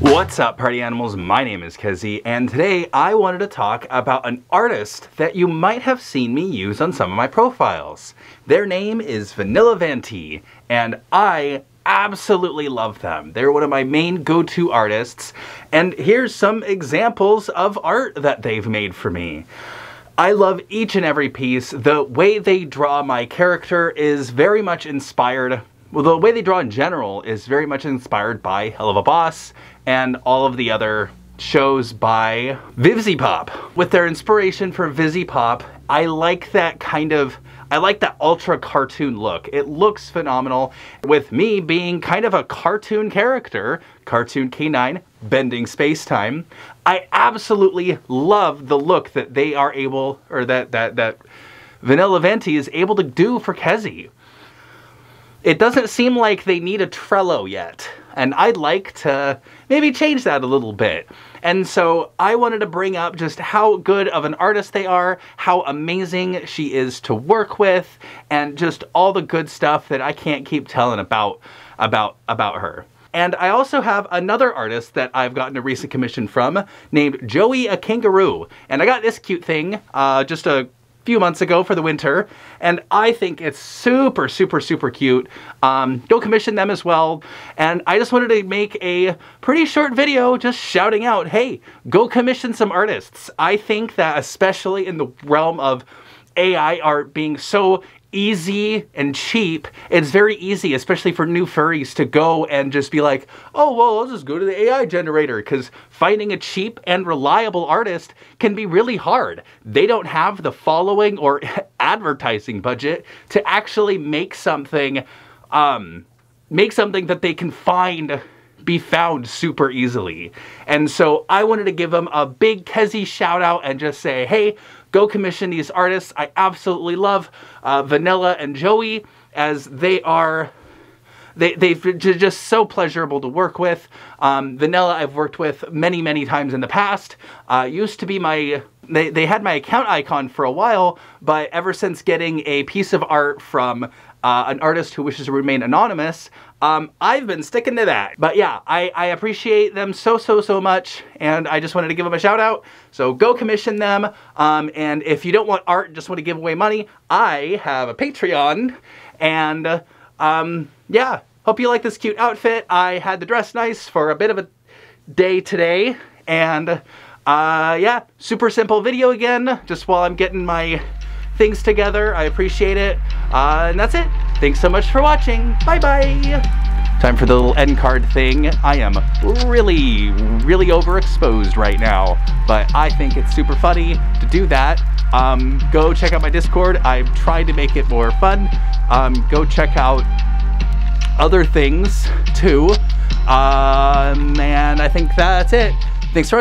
What's up, party animals? My name is Kezzy, and today I wanted to talk about an artist that you might have seen me use on some of my profiles. Their name is Vanillante, and I absolutely love them. They're one of my main go-to artists, and here's some examples of art that they've made for me. I love each and every piece. The way they draw my character is very much inspired. Well, the way they draw in general is very much inspired by Helluva Boss and all of the other shows by Vivziepop. With their inspiration for Vivziepop, I like that I like that ultra cartoon look. It looks phenomenal. With me being kind of a cartoon character, cartoon canine, bending space-time, I absolutely love the look that they are able, or that Vanillante is able to do for Kezzy. It doesn't seem like they need a Trello yet, and I'd like to maybe change that a little bit. And so I wanted to bring up just how good of an artist they are, how amazing she is to work with, and just all the good stuff that I can't keep telling about her. And I also have another artist that I've gotten a recent commission from named JoeyAKangaroo. And I got this cute thing just a few months ago for the winter, and I think it's super, super, super cute. Go commission them as well. And I just wanted to make a pretty short video just shouting out, hey, go commission some artists. I think that especially in the realm of AI art being so easy and cheap, it's very easy, especially for new furries, to go and just be like, oh, well, I'll just go to the AI generator, because finding a cheap and reliable artist can be really hard. They don't have the following or advertising budget to actually make something that they can be found super easily. And so I wanted to give them a big Kezzy shout out and just say, hey, go commission these artists. I absolutely love Vanilla and Joey, as they are, they're just so pleasurable to work with. Vanilla I've worked with many, many times in the past. Used to be they had my account icon for a while, but ever since getting a piece of art from an artist who wishes to remain anonymous, I've been sticking to that. But yeah, I appreciate them so, so, so much, and I just wanted to give them a shout out. So go commission them, and if you don't want art, just want to give away money, I have a Patreon, and yeah, hope you like this cute outfit. I had to dress nice for a bit of a day today, and yeah, super simple video again, just while I'm getting my things together. I appreciate it. And that's it. Thanks so much for watching. Bye-bye. Time for the little end card thing. I am really, really overexposed right now, but I think it's super funny to do that. Go check out my Discord. I've tried to make it more fun. Go check out other things too. And I think that's it. Thanks for